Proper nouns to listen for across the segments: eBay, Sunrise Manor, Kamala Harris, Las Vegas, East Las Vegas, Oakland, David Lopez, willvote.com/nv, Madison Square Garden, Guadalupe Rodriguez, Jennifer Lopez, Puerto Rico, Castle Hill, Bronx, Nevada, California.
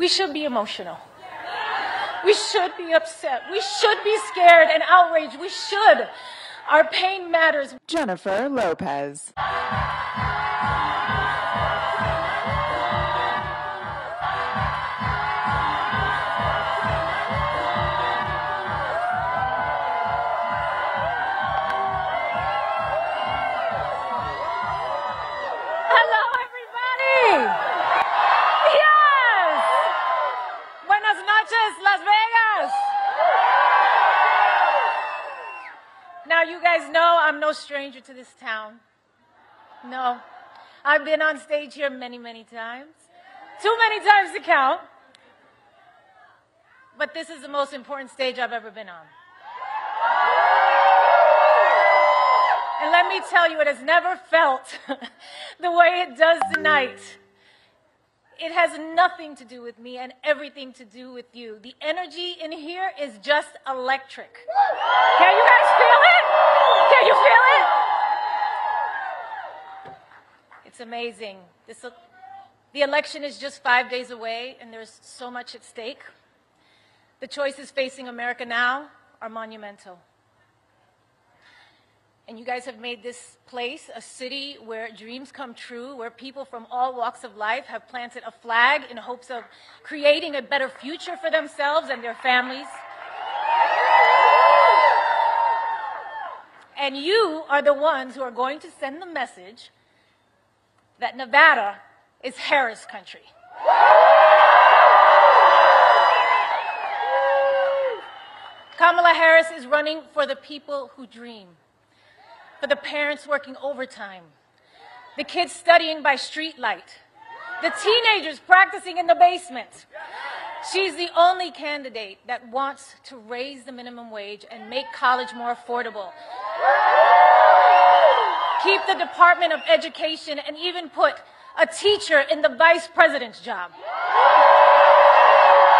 we should be emotional. We should be upset. We should be scared and outraged. We should. Our pain matters. Jennifer Lopez. You guys know I'm no stranger to this town. No. I've been on stage here many, many times. Too many times to count. But this is the most important stage I've ever been on. And let me tell you, it has never felt the way it does tonight. It has nothing to do with me and everything to do with you. The energy in here is just electric. Can you guys feel it? Can you feel it? It's amazing. The election is just 5 days away, and there's so much at stake. The choices facing America now are monumental. And you guys have made this place a city where dreams come true, where people from all walks of life have planted a flag in hopes of creating a better future for themselves and their families. And you are the ones who are going to send the message that Nevada is Harris country. Kamala Harris is running for the people who dream. For the parents working overtime, the kids studying by streetlight, the teenagers practicing in the basement. She's the only candidate that wants to raise the minimum wage and make college more affordable. Keep the Department of Education and even put a teacher in the vice president's job.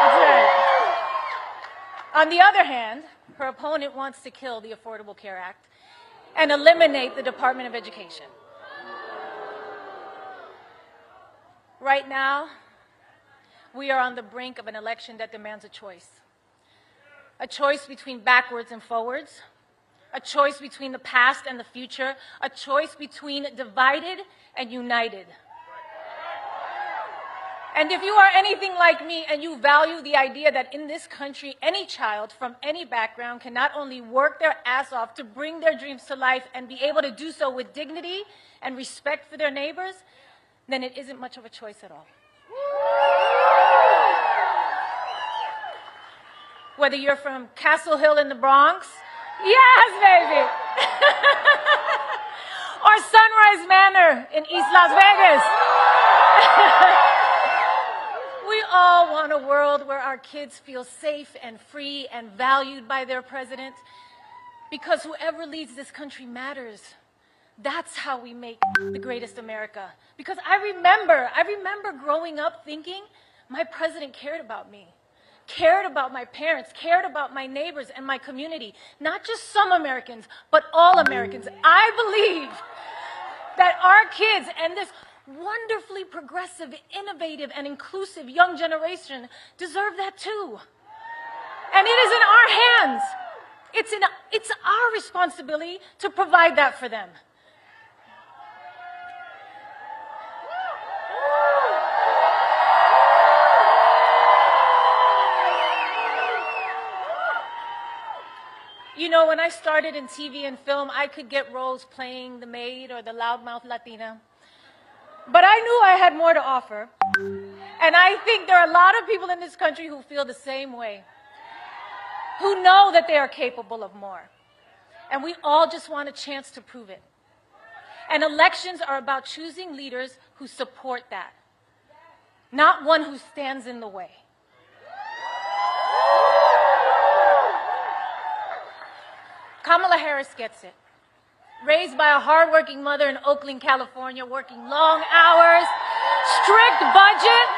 That's right. On the other hand, her opponent wants to kill the Affordable Care Act and eliminate the Department of Education. Right now, we are on the brink of an election that demands a choice between backwards and forwards, a choice between the past and the future, a choice between divided and united. And if you are anything like me and you value the idea that in this country, any child from any background can not only work their ass off to bring their dreams to life and be able to do so with dignity and respect for their neighbors, then it isn't much of a choice at all. Whether you're from Castle Hill in the Bronx, yes, baby, or Sunrise Manor in East Las Vegas. We all want a world where our kids feel safe and free and valued by their president, because whoever leads this country matters. That's how we make the greatest America. Because I remember growing up thinking my president cared about me, cared about my parents, cared about my neighbors and my community. Not just some Americans, but all Americans. I believe that our kids and this wonderfully progressive, innovative, and inclusive young generation deserve that too. And it is in our hands. It's our responsibility to provide that for them. You know, when I started in TV and film, I could get roles playing the maid or the loudmouth Latina. But I knew I had more to offer, and I think there are a lot of people in this country who feel the same way, who know that they are capable of more, and we all just want a chance to prove it. And elections are about choosing leaders who support that, not one who stands in the way. Kamala Harris gets it. Raised by a hardworking mother in Oakland, California, working long hours, strict budget,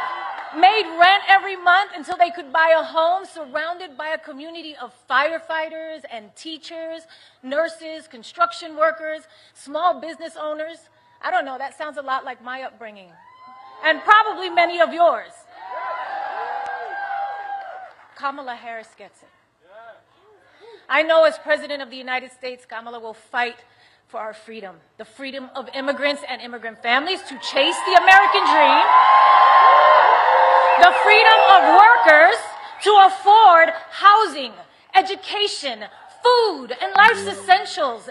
made rent every month until they could buy a home, surrounded by a community of firefighters and teachers, nurses, construction workers, small business owners. I don't know, that sounds a lot like my upbringing, and probably many of yours. Kamala Harris gets it. I know as President of the United States, Kamala will fight for our freedom, the freedom of immigrants and immigrant families to chase the American dream, the freedom of workers to afford housing, education, food, and life's essentials,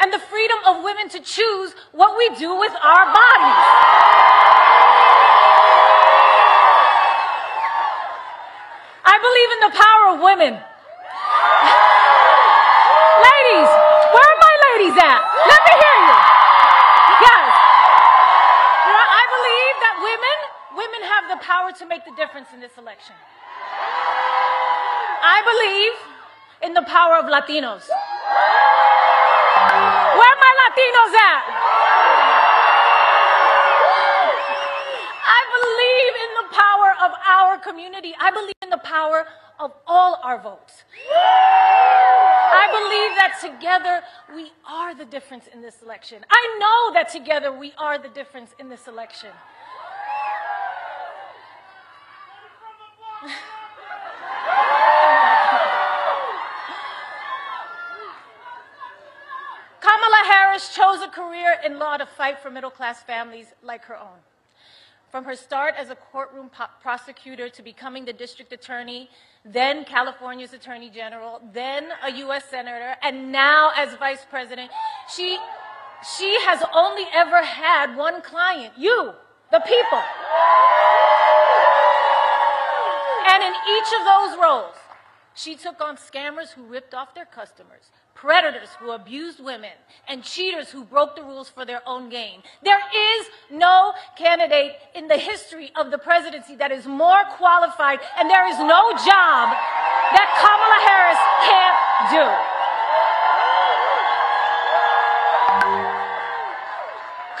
and the freedom of women to choose what we do with our bodies. I believe in the power of women. Ladies, where are my ladies at? Let me hear you. Yes. I believe that women have the power to make the difference in this election. I believe in the power of Latinos. Where are my Latinos at? I believe in the power of our community. I believe in the power of all our votes. I believe that together we are the difference in this election. I know that together we are the difference in this election. Chose a career in law to fight for middle-class families like her own. From her start as a courtroom prosecutor to becoming the district attorney, then California's attorney general, then a U.S. senator, and now as vice president, she has only ever had one client, you, the people. And in each of those roles, she took on scammers who ripped off their customers, predators who abused women, and cheaters who broke the rules for their own gain. There is no candidate in the history of the presidency that is more qualified, and there is no job that Kamala Harris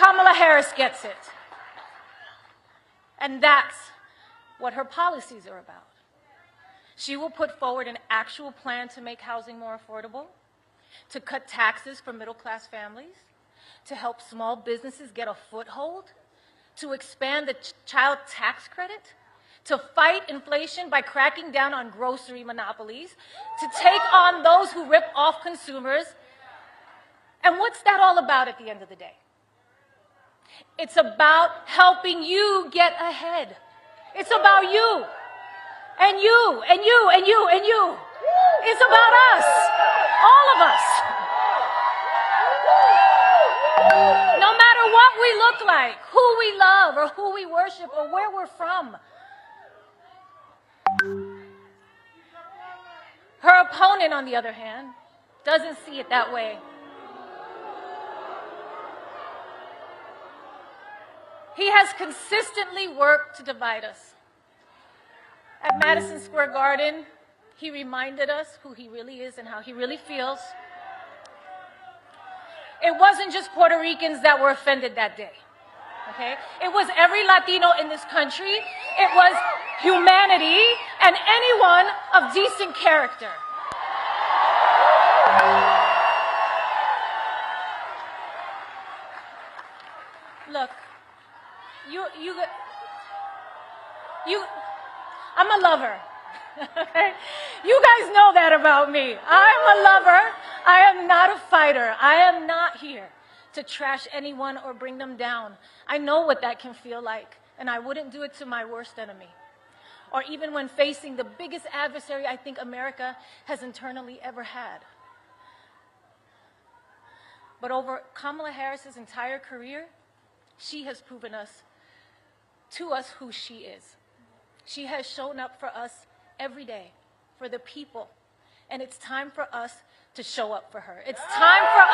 can't do. Kamala Harris gets it. And that's what her policies are about. She will put forward an actual plan to make housing more affordable, to cut taxes for middle-class families, to help small businesses get a foothold, to expand the child tax credit, to fight inflation by cracking down on grocery monopolies, to take on those who rip off consumers. And what's that all about at the end of the day? It's about helping you get ahead. It's about you. And you, and you, and you, and you. It's about us, all of us. No matter what we look like, who we love, or who we worship, or where we're from. Her opponent, on the other hand, doesn't see it that way. He has consistently worked to divide us. At Madison Square Garden, he reminded us who he really is and how he really feels. It wasn't just Puerto Ricans that were offended that day, okay? It was every Latino in this country. It was humanity and anyone of decent character. Look, I'm a lover. You guys know that about me. I'm a lover. I am not a fighter. I am not here to trash anyone or bring them down. I know what that can feel like, and I wouldn't do it to my worst enemy. Or even when facing the biggest adversary I think America has internally ever had. But over Kamala Harris's entire career, she has proven to us who she is. She has shown up for us every day, for the people, and it's time for us to show up for her. It's time for us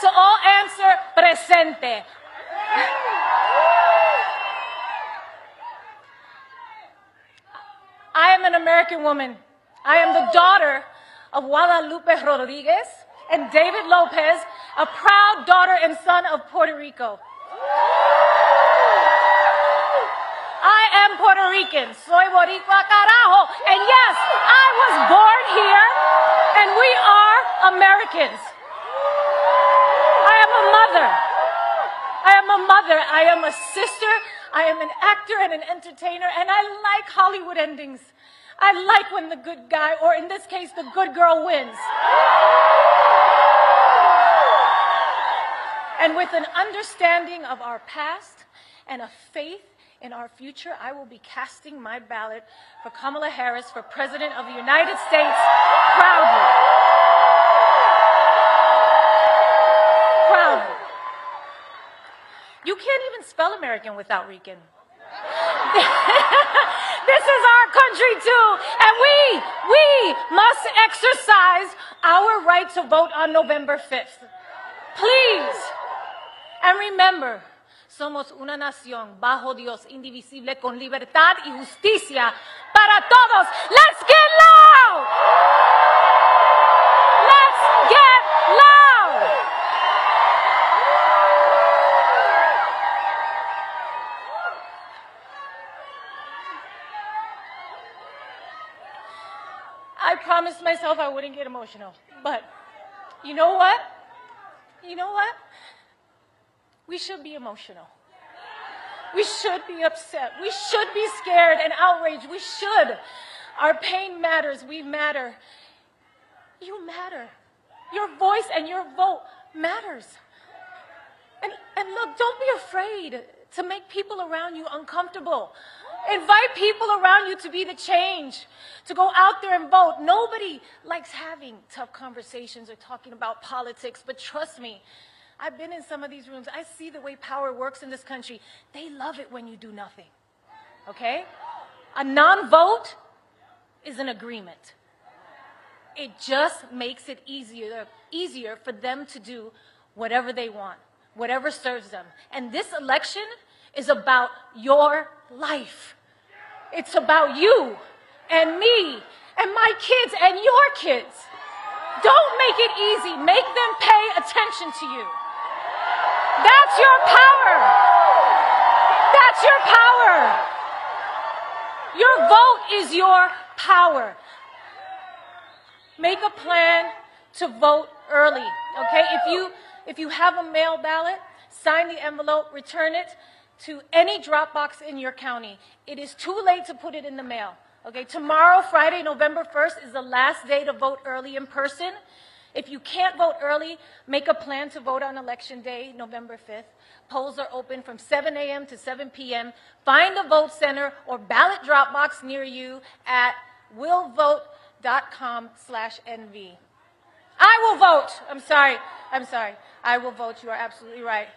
to all answer presente. I am an American woman. I am the daughter of Guadalupe Rodriguez and David Lopez, a proud daughter and son of Puerto Rico. I am Puerto Rican, soy boricua carajo, and yes, I was born here, and we are Americans. I am a mother, I am a sister, I am an actor and an entertainer, and I like Hollywood endings. I like when the good guy, or in this case, the good girl wins. And with an understanding of our past and a faith in our future, I will be casting my ballot for Kamala Harris for President of the United States, proudly. Proudly. You can't even spell American without Rican. This is our country too, and we must exercise our right to vote on November 5th. Please. And remember, somos una nación bajo Dios, indivisible, con libertad y justicia para todos. Let's get loud! Let's get loud! I promised myself I wouldn't get emotional, but you know what? You know what? We should be emotional. We should be upset. We should be scared and outraged. We should. Our pain matters. We matter. You matter. Your voice and your vote matters. And look, don't be afraid to make people around you uncomfortable. Invite people around you to be the change, to go out there and vote. Nobody likes having tough conversations or talking about politics, but trust me, I've been in some of these rooms. I see the way power works in this country. They love it when you do nothing, okay? A non-vote is an agreement. It just makes it easier for them to do whatever they want, whatever serves them. And this election is about your life. It's about you and me and my kids and your kids. Don't make it easy. Make them pay attention to you. That's your power. That's your power. Your vote is your power. Make a plan to vote early, okay? If you have a mail ballot, sign the envelope, return it to any drop box in your county. It is too late to put it in the mail, okay? Tomorrow, Friday, November 1st, is the last day to vote early in person. If you can't vote early, make a plan to vote on Election Day, November 5th. Polls are open from 7 a.m. to 7 p.m. Find a vote center or ballot drop box near you at willvote.com/nv. I will vote. I'm sorry. I will vote. You are absolutely right.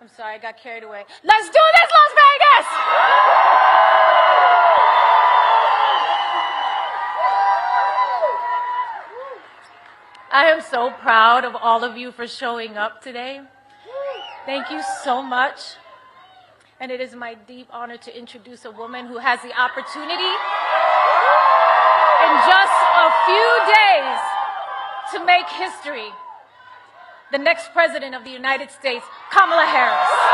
I'm sorry, I got carried away. Let's do this, Las Vegas! I am so proud of all of you for showing up today. Thank you so much. And it is my deep honor to introduce a woman who has the opportunity in just a few days to make history. The next president of the United States, Kamala Harris.